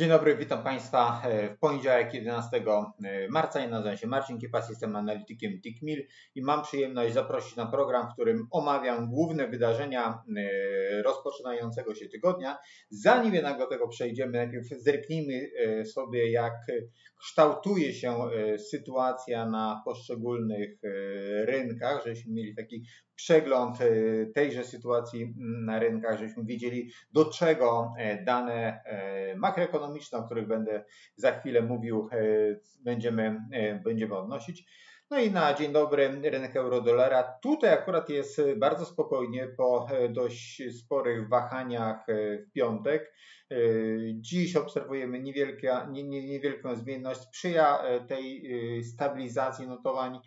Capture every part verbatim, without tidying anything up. Dzień dobry, witam Państwa w poniedziałek jedenastego marca. Ja nazywam się Marcin Kiepas, jestem analitykiem Tickmill i mam przyjemność zaprosić na program, w którym omawiam główne wydarzenia rozpoczynającego się tygodnia. Zanim jednak do tego przejdziemy, najpierw zerknijmy sobie, jak kształtuje się sytuacja na poszczególnych rynkach, żebyśmy mieli taki przegląd tejże sytuacji na rynkach, żebyśmy wiedzieli, do czego dane makroekonomiczne, o których będę za chwilę mówił, będziemy, będziemy odnosić. No i na dzień dobry rynek euro-dolara. Tutaj akurat jest bardzo spokojnie po dość sporych wahaniach w piątek. Dziś obserwujemy niewielka, nie, nie, niewielką zmienność. Sprzyja tej stabilizacji notowań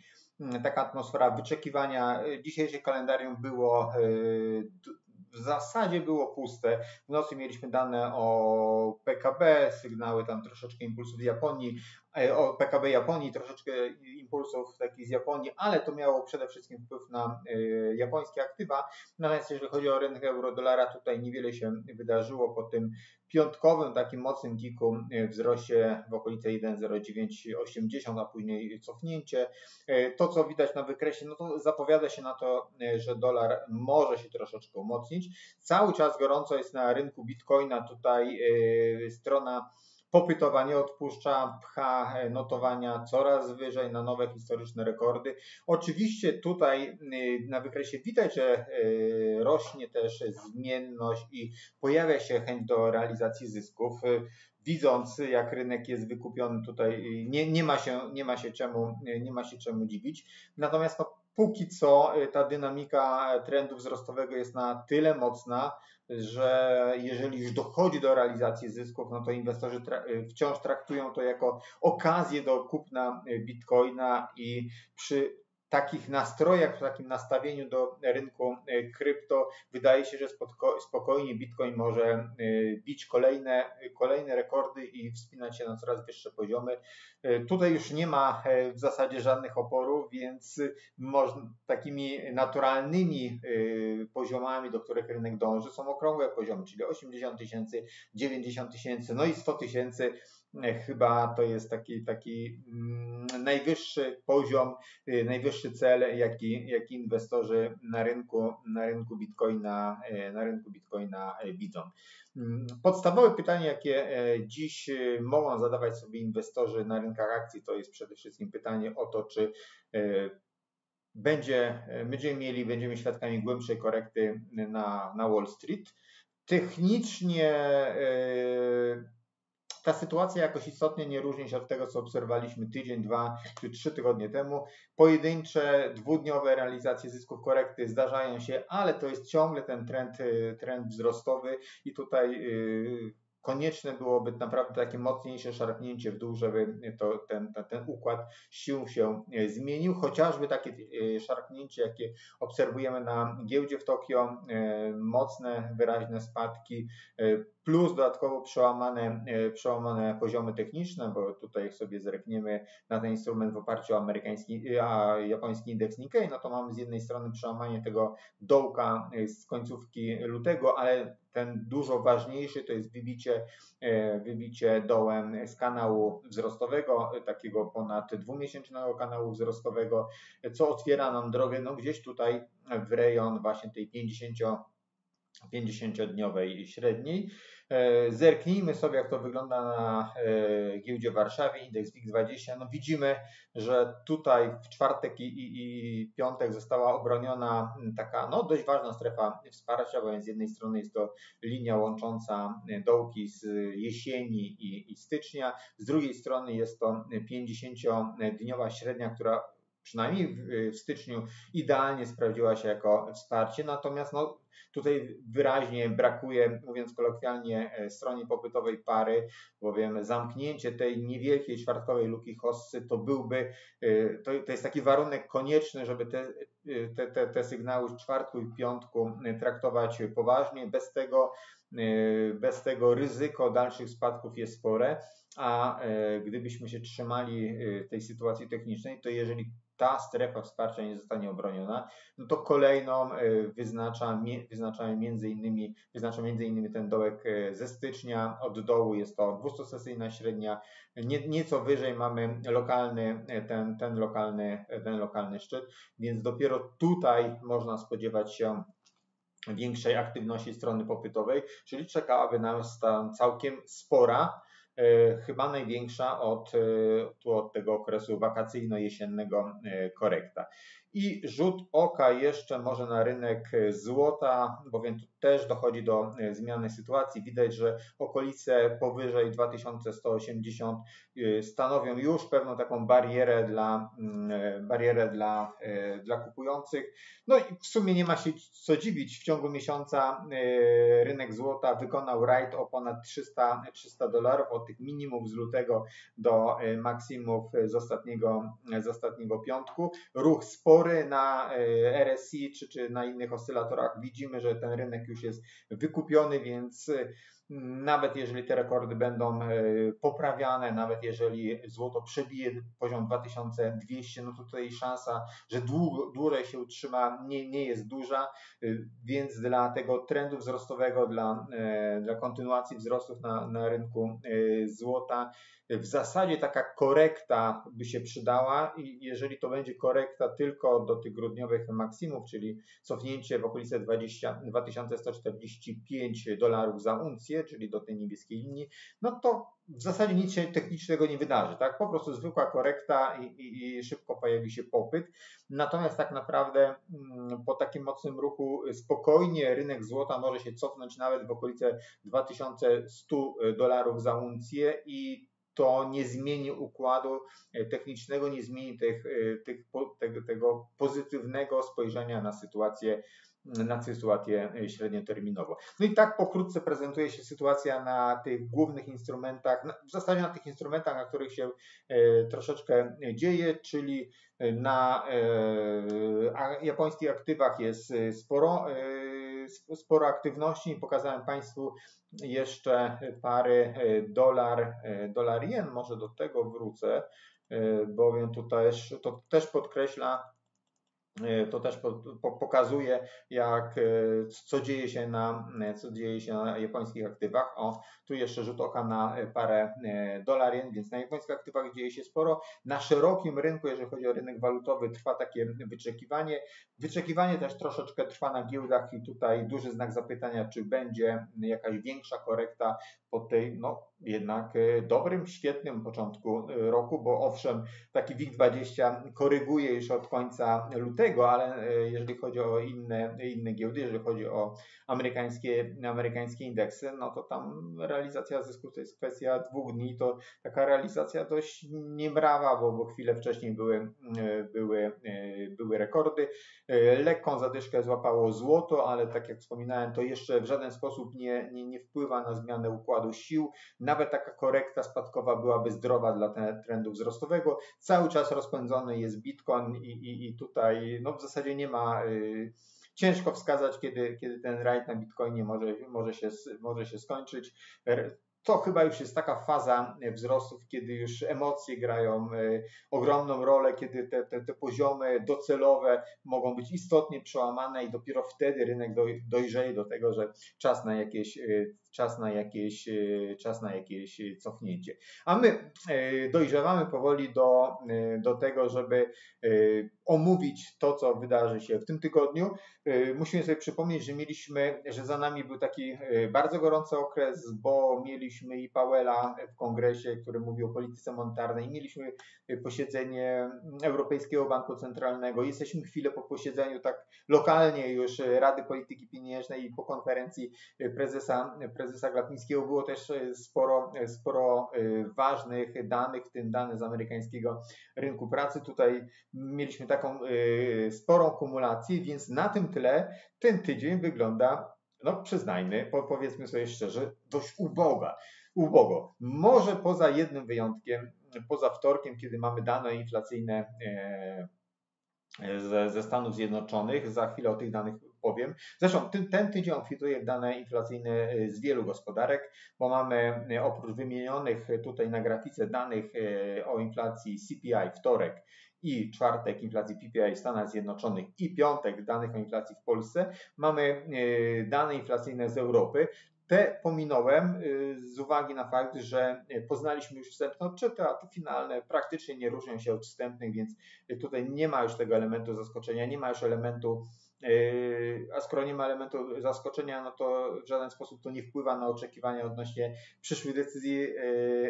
taka atmosfera wyczekiwania. Dzisiejsze kalendarium było w zasadzie było puste. W nocy mieliśmy dane o P K B, sygnały tam troszeczkę impulsów z Japonii, o P K B Japonii, troszeczkę impulsów takich z Japonii, ale to miało przede wszystkim wpływ na japońskie aktywa. Natomiast jeżeli chodzi o rynek euro-dolara, tutaj niewiele się wydarzyło po tym piątkowym, takim mocnym kiku, wzroście w okolice jeden zero dziewięć osiemdziesiąt, a później cofnięcie. To, co widać na wykresie, no to zapowiada się na to, że dolar może się troszeczkę umocnić. Cały czas gorąco jest na rynku bitcoina, tutaj strona popytowa nie odpuszcza, pcha notowania coraz wyżej na nowe historyczne rekordy. Oczywiście tutaj na wykresie widać, że rośnie też zmienność i pojawia się chęć do realizacji zysków. Widząc, jak rynek jest wykupiony, tutaj nie, nie, ma, się, nie, ma, się czemu, nie ma się czemu dziwić. Natomiast no, póki co ta dynamika trendu wzrostowego jest na tyle mocna, że jeżeli już dochodzi do realizacji zysków, no to inwestorzy tra wciąż traktują to jako okazję do kupna bitcoina i przy takich nastrojach, w takim nastawieniu do rynku krypto wydaje się, że spokojnie Bitcoin może bić kolejne, kolejne rekordy i wspinać się na coraz wyższe poziomy. Tutaj już nie ma w zasadzie żadnych oporów, więc można, takimi naturalnymi poziomami, do których rynek dąży, są okrągłe poziomy, czyli osiemdziesiąt tysięcy, dziewięćdziesiąt tysięcy, no i sto tysięcy. Chyba to jest taki, taki najwyższy poziom, najwyższy cel, jaki, jaki inwestorzy na rynku, na rynku Bitcoina, na rynku Bitcoina widzą. Podstawowe pytanie, jakie dziś mogą zadawać sobie inwestorzy na rynkach akcji, to jest przede wszystkim pytanie o to, czy będzie, będziemy mieli, będziemy świadkami głębszej korekty na, na Wall Street. Technicznie ta sytuacja jakoś istotnie nie różni się od tego, co obserwowaliśmy tydzień, dwa czy trzy tygodnie temu. Pojedyncze, dwudniowe realizacje zysków korekty zdarzają się, ale to jest ciągle ten trend, trend wzrostowy i tutaj yy, konieczne byłoby naprawdę takie mocniejsze szarpnięcie w dół, żeby to, ten, ten, ten układ sił się zmienił. Chociażby takie szarpnięcie, jakie obserwujemy na giełdzie w Tokio, mocne, wyraźne spadki, plus dodatkowo przełamane, przełamane poziomy techniczne, bo tutaj jak sobie zerkniemy na ten instrument w oparciu o amerykański, a japoński indeks Nikkei, no to mamy z jednej strony przełamanie tego dołka z końcówki lutego, ale ten dużo ważniejszy to jest wybicie, wybicie dołem z kanału wzrostowego, takiego ponad dwumiesięcznego kanału wzrostowego, co otwiera nam drogę no gdzieś tutaj w rejon właśnie tej pięćdziesięcio pięćdziesięciodniowej średniej. Zerknijmy sobie, jak to wygląda na giełdzie w Warszawie, indeks WIG dwadzieścia. No widzimy, że tutaj w czwartek i, i, i piątek została obroniona taka no, dość ważna strefa wsparcia, bo z jednej strony jest to linia łącząca dołki z jesieni i, i stycznia, z drugiej strony jest to pięćdziesięciodniowa średnia, która przynajmniej w styczniu idealnie sprawdziła się jako wsparcie, natomiast no, tutaj wyraźnie brakuje, mówiąc kolokwialnie, stronie popytowej pary, bowiem zamknięcie tej niewielkiej czwartkowej luki hossy to byłby, to, to jest taki warunek konieczny, żeby te, te, te, te sygnały z czwartku i piątku traktować poważnie, bez tego, bez tego ryzyko dalszych spadków jest spore, a gdybyśmy się trzymali tej sytuacji technicznej, to jeżeli ta strefa wsparcia nie zostanie obroniona, no to kolejną wyznacza tygodni wyznacza między innymi, wyznacza między innymi ten dołek ze stycznia. Od dołu jest to dwustusesyjna średnia. Nie, nieco wyżej mamy lokalny, ten, ten, lokalny, ten lokalny szczyt, więc dopiero tutaj można spodziewać się większej aktywności strony popytowej, czyli czekałaby nas tam całkiem spora, chyba największa od, tu od tego okresu wakacyjno-jesiennego korekta. I rzut oka jeszcze może na rynek złota, bowiem tu też dochodzi do zmiany sytuacji. Widać, że okolice powyżej dwa tysiące sto osiemdziesiąt stanowią już pewną taką barierę dla, barierę dla, dla kupujących. No i w sumie nie ma się co dziwić. W ciągu miesiąca rynek złota wykonał rajd o ponad trzysta dolarów, od tych minimów z lutego do maksimów z ostatniego, z ostatniego piątku. Ruch spory na R S I czy, czy na innych oscylatorach. Widzimy, że ten rynek już jest wykupiony, więc nawet jeżeli te rekordy będą poprawiane, nawet jeżeli złoto przebije poziom dwa tysiące dwieście, no to tutaj szansa, że dłużej się utrzyma, nie, nie jest duża, więc dla tego trendu wzrostowego, dla, dla kontynuacji wzrostów na, na rynku złota w zasadzie taka korekta by się przydała i jeżeli to będzie korekta tylko do tych grudniowych maksimów, czyli cofnięcie w okolice dwa tysiące sto czterdzieści pięć dolarów za uncję, czyli do tej niebieskiej linii, no to w zasadzie nic się technicznego nie wydarzy, tak? Po prostu zwykła korekta i, i, i szybko pojawi się popyt. Natomiast tak naprawdę mm, po takim mocnym ruchu spokojnie rynek złota może się cofnąć nawet w okolice dwa tysiące sto dolarów za uncję i to nie zmieni układu technicznego, nie zmieni tych, tych, tego, tego pozytywnego spojrzenia na sytuację, na sytuację średnioterminową. No i tak pokrótce prezentuje się sytuacja na tych głównych instrumentach, w zasadzie na tych instrumentach, na których się troszeczkę dzieje, czyli na japońskich aktywach jest sporo, sporo aktywności. Pokazałem Państwu jeszcze pary dolar, dolar jen, może do tego wrócę, bowiem to też, to też podkreśla, to też pokazuje, jak, co dzieje się na, co dzieje się na japońskich aktywach. O, tu jeszcze rzut oka na parę dolar jen, więc na japońskich aktywach dzieje się sporo. Na szerokim rynku, jeżeli chodzi o rynek walutowy, trwa takie wyczekiwanie. Wyczekiwanie też troszeczkę trwa na giełdach i tutaj duży znak zapytania, czy będzie jakaś większa korekta po tej, no, jednak dobrym, świetnym początku roku, bo owszem, taki WIG dwadzieścia koryguje już od końca lutego, ale jeżeli chodzi o inne, inne giełdy, jeżeli chodzi o amerykańskie, amerykańskie indeksy, no to tam realizacja zysków to jest kwestia dwóch dni, to taka realizacja dość niebrawa, bo, bo chwilę wcześniej były, były, były rekordy. Lekką zadyszkę złapało złoto, ale tak jak wspominałem, to jeszcze w żaden sposób nie, nie, nie wpływa na zmianę układu sił. Nawet taka korekta spadkowa byłaby zdrowa dla trendu wzrostowego. Cały czas rozpędzony jest Bitcoin i, i, i tutaj no w zasadzie nie ma... Yy... Ciężko wskazać, kiedy, kiedy ten rajd na Bitcoinie może, może, się, może się skończyć. To chyba już jest taka faza wzrostów, kiedy już emocje grają ogromną rolę, kiedy te, te, te poziomy docelowe mogą być istotnie przełamane i dopiero wtedy rynek dojrzeje do tego, że czas na jakieś, czas na jakieś, czas na jakieś cofnięcie. A my dojrzewamy powoli do, do tego, żeby omówić to, co wydarzy się w tym tygodniu. Musimy sobie przypomnieć, że mieliśmy, że za nami był taki bardzo gorący okres, bo mieliśmy Mieliśmy i Powella w kongresie, który mówił o polityce monetarnej. Mieliśmy posiedzenie Europejskiego Banku Centralnego. Jesteśmy chwilę po posiedzeniu tak lokalnie już Rady Polityki Pieniężnej i po konferencji prezesa, prezesa Glapińskiego. Było też sporo, sporo ważnych danych, w tym dane z amerykańskiego rynku pracy. Tutaj mieliśmy taką sporą kumulację, więc na tym tle ten tydzień wygląda, no przyznajmy, powiedzmy sobie szczerze, dość uboga, ubogo. Może poza jednym wyjątkiem, poza wtorkiem, kiedy mamy dane inflacyjne ze, ze Stanów Zjednoczonych, za chwilę o tych danych powiem. Zresztą ten, ten tydzień obfituje dane inflacyjne z wielu gospodarek, bo mamy oprócz wymienionych tutaj na grafice danych o inflacji C P I wtorek i czwartek inflacji P P I w Stanach Zjednoczonych i piątek danych o inflacji w Polsce, mamy dane inflacyjne z Europy. Te pominąłem z uwagi na fakt, że poznaliśmy już wstępne odczyty, a te finalne praktycznie nie różnią się od wstępnych, więc tutaj nie ma już tego elementu zaskoczenia, nie ma już elementu, a skoro nie ma elementu zaskoczenia, no to w żaden sposób to nie wpływa na oczekiwania odnośnie przyszłych decyzji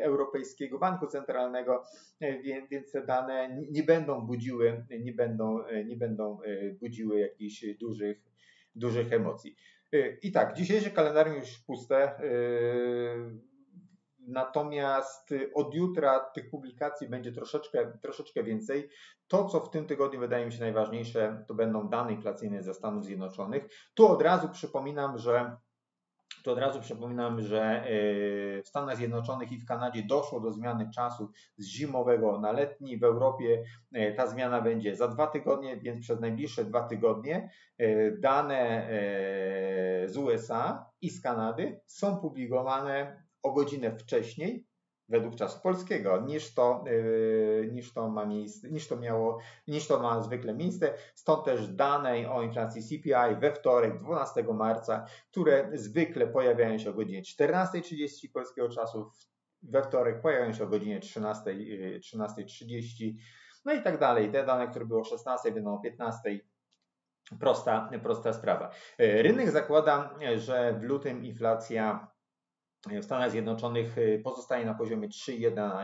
Europejskiego Banku Centralnego, więc te dane nie będą budziły, nie będą, nie będą budziły jakichś dużych, dużych emocji. I tak, dzisiejsze kalendarium już puste, natomiast od jutra tych publikacji będzie troszeczkę, troszeczkę więcej. To, co w tym tygodniu wydaje mi się najważniejsze, to będą dane inflacyjne ze Stanów Zjednoczonych. Tu od razu przypominam, że To od razu przypominam, że w Stanach Zjednoczonych i w Kanadzie doszło do zmiany czasu z zimowego na letni. W Europie ta zmiana będzie za dwa tygodnie, więc przez najbliższe dwa tygodnie dane z U S A i z Kanady są publikowane o godzinę wcześniej według czasu polskiego, niż to, yy, niż to ma miejsce, niż to miało, niż to ma zwykle miejsce. Stąd też dane o inflacji C P I we wtorek, dwunastego marca, które zwykle pojawiają się o godzinie czternastej trzydzieści polskiego czasu, we wtorek pojawiają się o godzinie trzynastej trzydzieści, no i tak dalej. Te dane, które były o szesnastej, będą o piętnastej. Prosta, prosta sprawa. Rynek zakłada, że w lutym inflacja w Stanach Zjednoczonych pozostaje na poziomie trzy przecinek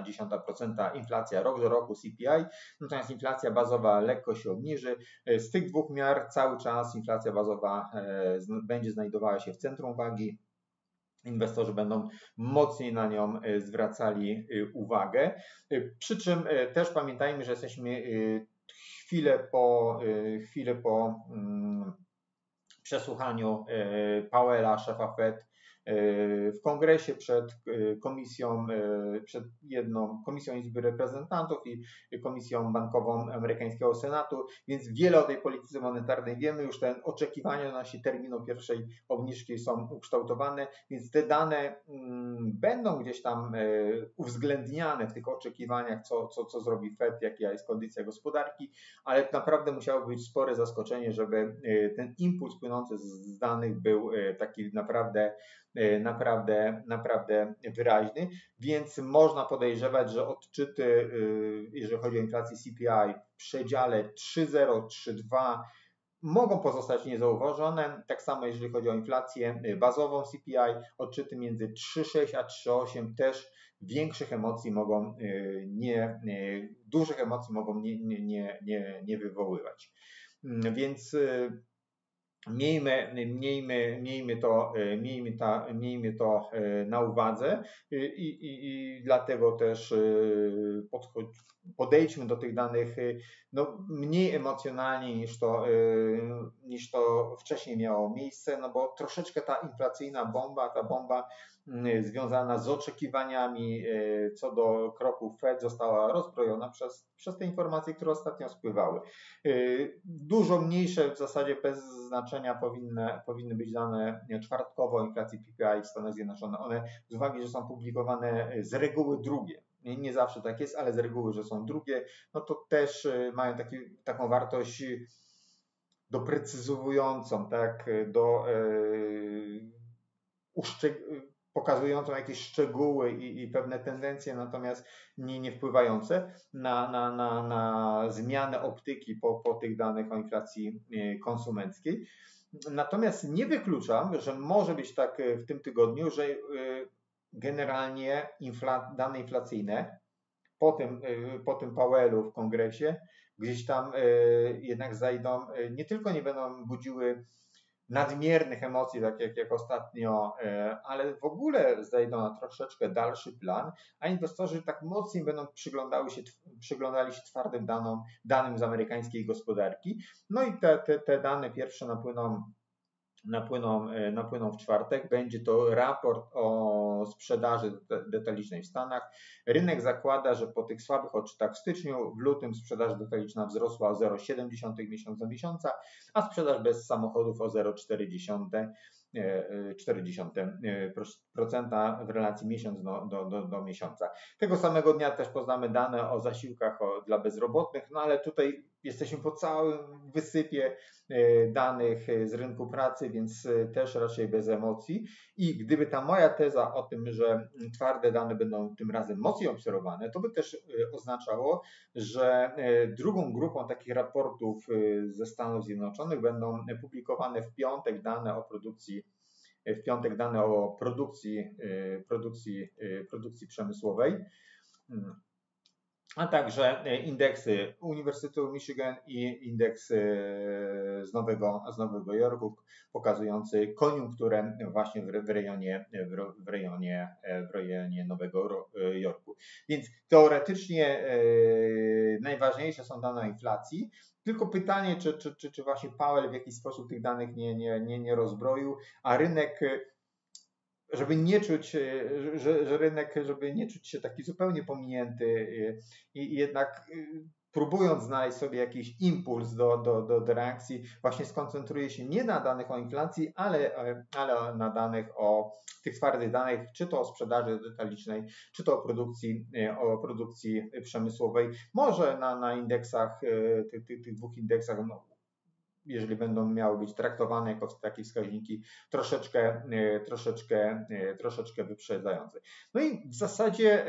jeden procent inflacja rok do roku C P I, natomiast inflacja bazowa lekko się obniży. Z tych dwóch miar cały czas inflacja bazowa będzie znajdowała się w centrum uwagi. Inwestorzy będą mocniej na nią zwracali uwagę. Przy czym też pamiętajmy, że jesteśmy chwilę po... chwilę po przesłuchaniu Powella, szefa Fed, w kongresie przed komisją, przed jedną komisją Izby Reprezentantów i komisją bankową amerykańskiego Senatu, więc wiele o tej polityce monetarnej wiemy, już te oczekiwania na się terminu pierwszej obniżki są ukształtowane, więc te dane będą gdzieś tam uwzględniane w tych oczekiwaniach, co, co, co zrobi Fed, jaka jest kondycja gospodarki, ale naprawdę musiało być spore zaskoczenie, żeby ten impuls płynący z danych był taki naprawdę Naprawdę, naprawdę wyraźny, więc można podejrzewać, że odczyty, jeżeli chodzi o inflację C P I w przedziale trzy przecinek zero do trzy przecinek dwa mogą pozostać niezauważone. Tak samo jeżeli chodzi o inflację bazową C P I, odczyty między trzy przecinek sześć a trzy przecinek osiem też większych emocji mogą nie, dużych emocji mogą nie, nie, nie, nie, nie wywoływać. Więc Miejmy, miejmy, miejmy, to, miejmy, ta, miejmy to na uwadze i, i, i dlatego też podejdźmy do tych danych no, mniej emocjonalnie niż to, niż to wcześniej miało miejsce, no bo troszeczkę ta inflacyjna bomba, ta bomba związana z oczekiwaniami co do kroków Fed została rozbrojona przez, przez te informacje, które ostatnio spływały. Dużo mniejsze w zasadzie bez znaczenia powinny, powinny być dane czwartkowo o inflacji P P I w Stanach Zjednoczonych. One z uwagi, że są publikowane z reguły drugie. Nie zawsze tak jest, ale z reguły, że są drugie, no to też mają taki, taką wartość doprecyzowującą, tak, do yy, uszczegółowania, pokazującą jakieś szczegóły i, i pewne tendencje, natomiast nie, nie wpływające na, na, na, na zmianę optyki po, po tych danych o inflacji konsumenckiej. Natomiast nie wykluczam, że może być tak w tym tygodniu, że generalnie infla, dane inflacyjne po tym, po tym Powellu w kongresie gdzieś tam jednak zajdą, nie tylko nie będą budziły nadmiernych emocji, tak jak, jak ostatnio, ale w ogóle zejdą na troszeczkę dalszy plan, a inwestorzy tak mocniej będą przyglądały się, przyglądali się twardym danom, danym z amerykańskiej gospodarki. No i te, te, te dane pierwsze napłyną, napłyną, napłyną w czwartek. Będzie to raport o sprzedaży detalicznej w Stanach. Rynek zakłada, że po tych słabych odczytach w styczniu, w lutym sprzedaż detaliczna wzrosła o zero przecinek siedem miesiąc do miesiąca, a sprzedaż bez samochodów o zero przecinek cztery. zero przecinek cztery procent w relacji miesiąc do, do, do, do miesiąca. Tego samego dnia też poznamy dane o zasiłkach o, dla bezrobotnych, no ale tutaj jesteśmy po całym wysypie danych z rynku pracy, więc też raczej bez emocji. I gdyby ta moja teza o tym, że twarde dane będą tym razem mocniej obserwowane, to by też oznaczało, że drugą grupą takich raportów ze Stanów Zjednoczonych będą publikowane w piątek dane o produkcji w piątek dane o produkcji, produkcji, produkcji przemysłowej, a także indeksy Uniwersytetu Michigan i indeks z Nowego, z Nowego Jorku pokazujący koniunkturę właśnie w rejonie, w rejonie, w rejonie Nowego Jorku. Więc teoretycznie najważniejsze są dane o inflacji, tylko pytanie, czy, czy, czy, czy właśnie Powell w jakiś sposób tych danych nie, nie, nie, nie rozbroił, a rynek... Żeby nie czuć, że, że rynek, żeby nie czuć się taki zupełnie pominięty i jednak próbując znaleźć sobie jakiś impuls do, do, do, do reakcji, właśnie skoncentruje się nie na danych o inflacji, ale, ale na danych o tych twardych danych, czy to o sprzedaży detalicznej, czy to o produkcji, o produkcji przemysłowej. Może na, na indeksach, tych, tych, tych dwóch indeksach, no, jeżeli będą miały być traktowane jako takie wskaźniki troszeczkę, troszeczkę, troszeczkę wyprzedzające. No i w zasadzie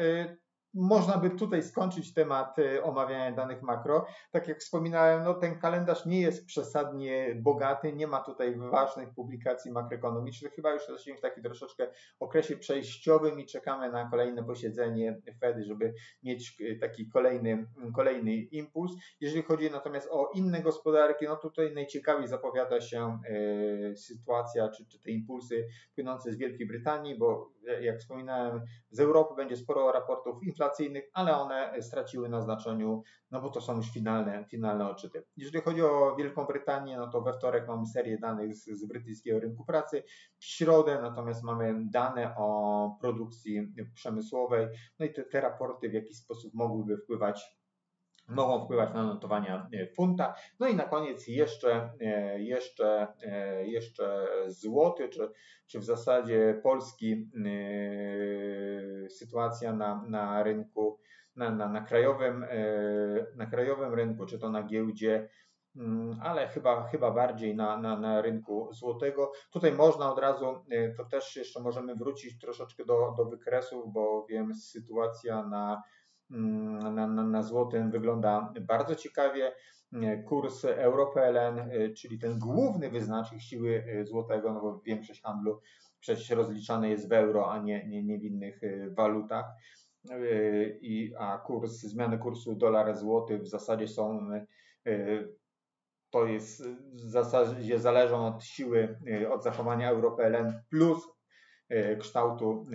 można by tutaj skończyć temat omawiania danych makro. Tak jak wspominałem, no ten kalendarz nie jest przesadnie bogaty, nie ma tutaj ważnych publikacji makroekonomicznych. Chyba już jesteśmy w takim troszeczkę okresie przejściowym i czekamy na kolejne posiedzenie Fed, żeby mieć taki kolejny, kolejny impuls. Jeżeli chodzi natomiast o inne gospodarki, no tutaj najciekawiej zapowiada się y, sytuacja, czy, czy te impulsy płynące z Wielkiej Brytanii, bo jak wspominałem, z Europy będzie sporo raportów inflacyjnych, ale one straciły na znaczeniu, no bo to są już finalne, finalne odczyty. Jeżeli chodzi o Wielką Brytanię, no to we wtorek mamy serię danych z, z brytyjskiego rynku pracy, w środę natomiast mamy dane o produkcji przemysłowej, no i te, te raporty w jakiś sposób mogłyby wpływać mogą wpływać na notowania funta. No i na koniec jeszcze, jeszcze, jeszcze złoty, czy, czy w zasadzie polski sytuacja na, na rynku, na, na, na, krajowym, na krajowym rynku, czy to na giełdzie, ale chyba, chyba bardziej na, na, na rynku złotego. Tutaj można od razu, to też jeszcze możemy wrócić troszeczkę do, do wykresów, bowiem sytuacja na Na, na, na złotym wygląda bardzo ciekawie. Kurs EURPLN, czyli ten główny wyznacznik siły złotego, no bo większość handlu przecież rozliczany jest w euro, a nie, nie, nie w innych walutach. I, a kurs, zmiany kursu dolar-złoty w zasadzie są, to jest w zasadzie zależą od siły, od zachowania EURPLN plus kształtu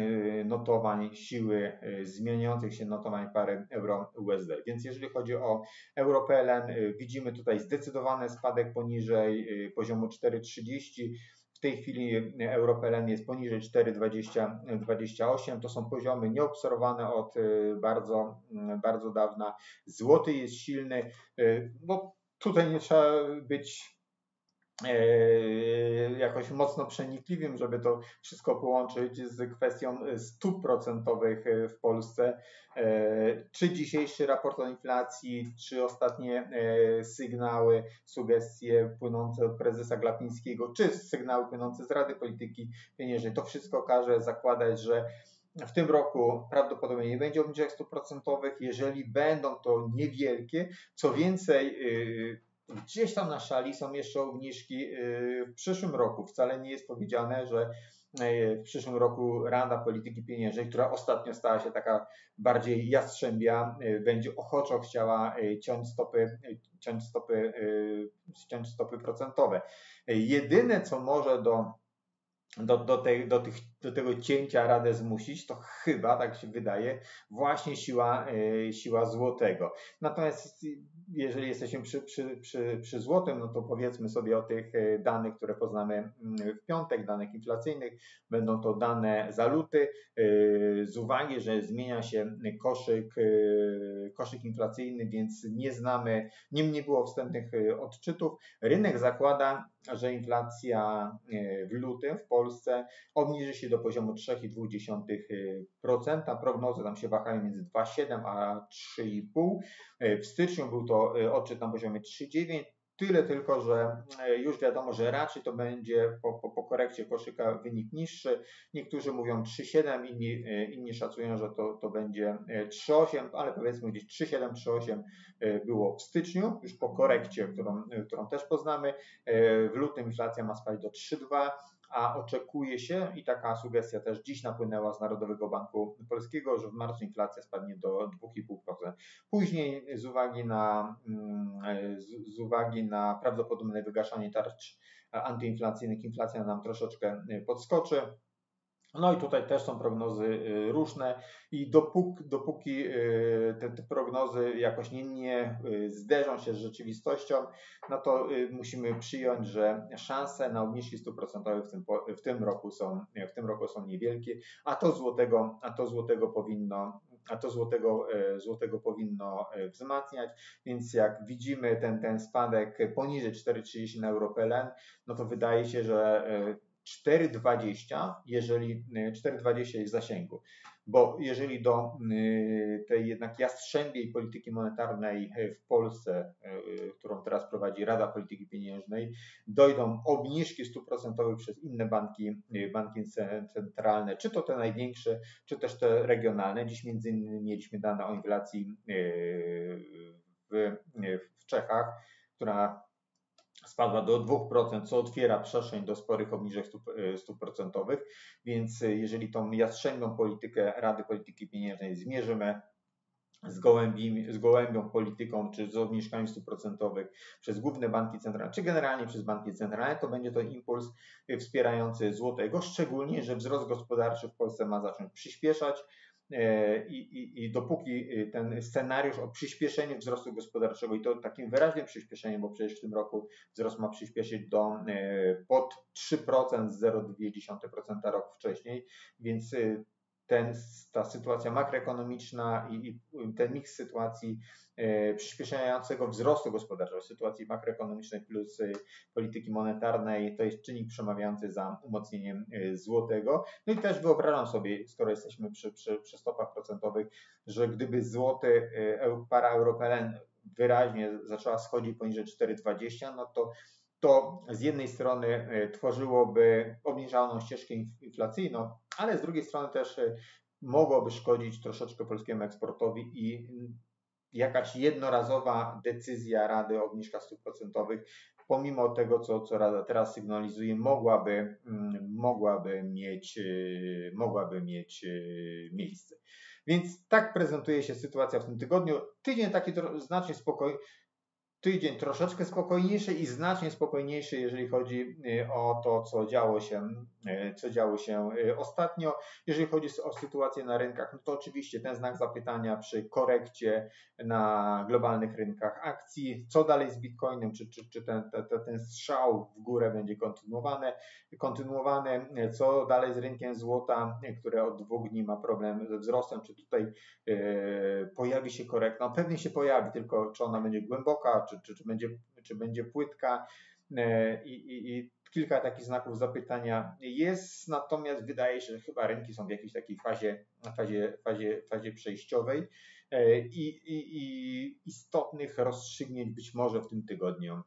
notowań siły zmieniających się notowań pary euro U S D. Więc jeżeli chodzi o EURPLN, widzimy tutaj zdecydowany spadek poniżej poziomu cztery trzydzieści. W tej chwili EURPLN jest poniżej cztery dwadzieścia osiem. To są poziomy nieobserwowane od bardzo, bardzo dawna. Złoty jest silny. No, tutaj nie trzeba być jakoś mocno przenikliwym, żeby to wszystko połączyć z kwestią stóp procentowych w Polsce. Czy dzisiejszy raport o inflacji, czy ostatnie sygnały, sugestie płynące od prezesa Glapińskiego, czy sygnały płynące z Rady Polityki Pieniężnej, to wszystko każe zakładać, że w tym roku prawdopodobnie nie będzie obniżek stóp procentowych, jeżeli będą to niewielkie, co więcej gdzieś tam na szali są jeszcze obniżki w przyszłym roku. Wcale nie jest powiedziane, że w przyszłym roku Rada Polityki Pieniężnej, która ostatnio stała się taka bardziej jastrzębia, będzie ochoczo chciała ciąć stopy, ciąć stopy, ciąć stopy procentowe. Jedyne, co może do Do, do, tej, do, tych, do tego cięcia Radę zmusić, to chyba, tak się wydaje, właśnie siła, siła złotego. Natomiast jeżeli jesteśmy przy, przy, przy, przy złotym, no to powiedzmy sobie o tych danych, które poznamy w piątek, danych inflacyjnych. Będą to dane za luty. Z uwagi, że zmienia się koszyk, koszyk inflacyjny, więc nie znamy, nim nie było wstępnych odczytów. Rynek zakłada, że inflacja w lutym w Polsce obniży się do poziomu trzy przecinek dwa procent. Prognozy tam się wahają między dwa przecinek siedem a trzy przecinek pięć procent. W styczniu był to odczyt na poziomie trzy przecinek dziewięć procent. Tyle tylko, że już wiadomo, że raczej to będzie po, po, po korekcie koszyka wynik niższy. Niektórzy mówią trzy przecinek siedem, inni, inni szacują, że to, to będzie trzy przecinek osiem, ale powiedzmy gdzieś trzy przecinek siedem, trzy przecinek osiem było w styczniu, już po korekcie, którą, którą też poznamy. W lutym inflacja ma spaść do trzy przecinek dwa procent. A oczekuje się, i taka sugestia też dziś napłynęła z Narodowego Banku Polskiego, że w marcu inflacja spadnie do dwa przecinek pięć procent. Później z uwagi na, z uwagi na prawdopodobne wygaszanie tarcz antyinflacyjnych, inflacja nam troszeczkę podskoczy. No i tutaj też są prognozy różne i dopóki, dopóki te, te prognozy jakoś nie, nie zderzą się z rzeczywistością, no to musimy przyjąć, że szanse na obniżki stóp procentowych w tym, w tym roku są, w tym roku są niewielkie, a to złotego, a to złotego powinno a to złotego, złotego powinno wzmacniać, więc jak widzimy ten, ten spadek poniżej cztery trzydzieści na EURPLN, no to wydaje się, że cztery dwadzieścia, jeżeli cztery dwadzieścia jest w zasięgu, bo jeżeli do tej jednak jastrzębiej polityki monetarnej w Polsce, którą teraz prowadzi Rada Polityki Pieniężnej, dojdą obniżki stóp procentowych przez inne banki, banki centralne, czy to te największe, czy też te regionalne. Dziś między innymi mieliśmy dane o inflacji w, w Czechach, która spadła do dwa procent, co otwiera przestrzeń do sporych obniżek stóp, stóp procentowych, więc jeżeli tą jastrzębią politykę Rady Polityki Pieniężnej zmierzymy z, gołębim, z gołębią polityką, czy z obniżkami stóp procentowych przez główne banki centralne, czy generalnie przez banki centralne, to będzie to impuls wspierający złotego, szczególnie, że wzrost gospodarczy w Polsce ma zacząć przyspieszać. I, i, I dopóki ten scenariusz o przyspieszeniu wzrostu gospodarczego, i to takim wyraźnym przyspieszeniem, bo przecież w tym roku wzrost ma przyspieszyć do pod trzy procent, zero przecinek dwa procent rok wcześniej, więc ten, ta sytuacja makroekonomiczna i, i ten miks sytuacji e, przyspieszającego wzrostu gospodarczego, sytuacji makroekonomicznej plus e, polityki monetarnej, to jest czynnik przemawiający za umocnieniem e, złotego. No i też wyobrażam sobie, skoro jesteśmy przy, przy, przy stopach procentowych, że gdyby złoty, e, para EURPLN wyraźnie zaczęła schodzić poniżej cztery dwadzieścia, no to to z jednej strony tworzyłoby obniżalną ścieżkę inflacyjną, ale z drugiej strony też mogłoby szkodzić troszeczkę polskiemu eksportowi i jakaś jednorazowa decyzja Rady o obniżkach stóp procentowych, pomimo tego, co, co Rada teraz sygnalizuje, mogłaby, mogłaby, mieć, mogłaby mieć miejsce. Więc tak prezentuje się sytuacja w tym tygodniu. Tydzień taki znacznie spokojny. Tydzień troszeczkę spokojniejszy i znacznie spokojniejszy, jeżeli chodzi o to, co działo się, co działo się ostatnio. Jeżeli chodzi o sytuację na rynkach, no to oczywiście ten znak zapytania przy korekcie na globalnych rynkach akcji. Co dalej z Bitcoinem? Czy, czy, czy ten, ten, ten strzał w górę będzie kontynuowany? kontynuowany? Co dalej z rynkiem złota, które od dwóch dni ma problem ze wzrostem? Czy tutaj yy, pojawi się korekta? No, pewnie się pojawi, tylko czy ona będzie głęboka, czy Czy, czy, czy, będzie, czy będzie płytka i, i, i kilka takich znaków zapytania jest, natomiast wydaje się, że chyba rynki są w jakiejś takiej fazie, fazie, fazie, fazie przejściowej i, i, i istotnych rozstrzygnięć być może w tym tygodniu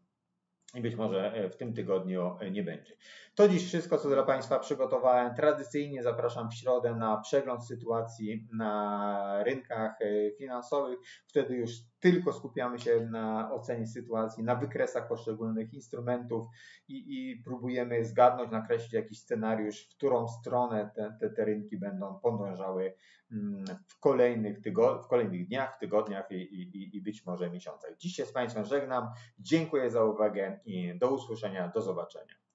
i być może w tym tygodniu nie będzie. To dziś wszystko, co dla Państwa przygotowałem. Tradycyjnie zapraszam w środę na przegląd sytuacji na rynkach finansowych. Wtedy już tylko skupiamy się na ocenie sytuacji, na wykresach poszczególnych instrumentów i, i próbujemy zgadnąć, nakreślić jakiś scenariusz, w którą stronę te, te, te rynki będą podążały w kolejnych, tygo, w kolejnych dniach, tygodniach i, i, i być może miesiącach. Dziś się z Państwem żegnam. Dziękuję za uwagę i do usłyszenia, do zobaczenia.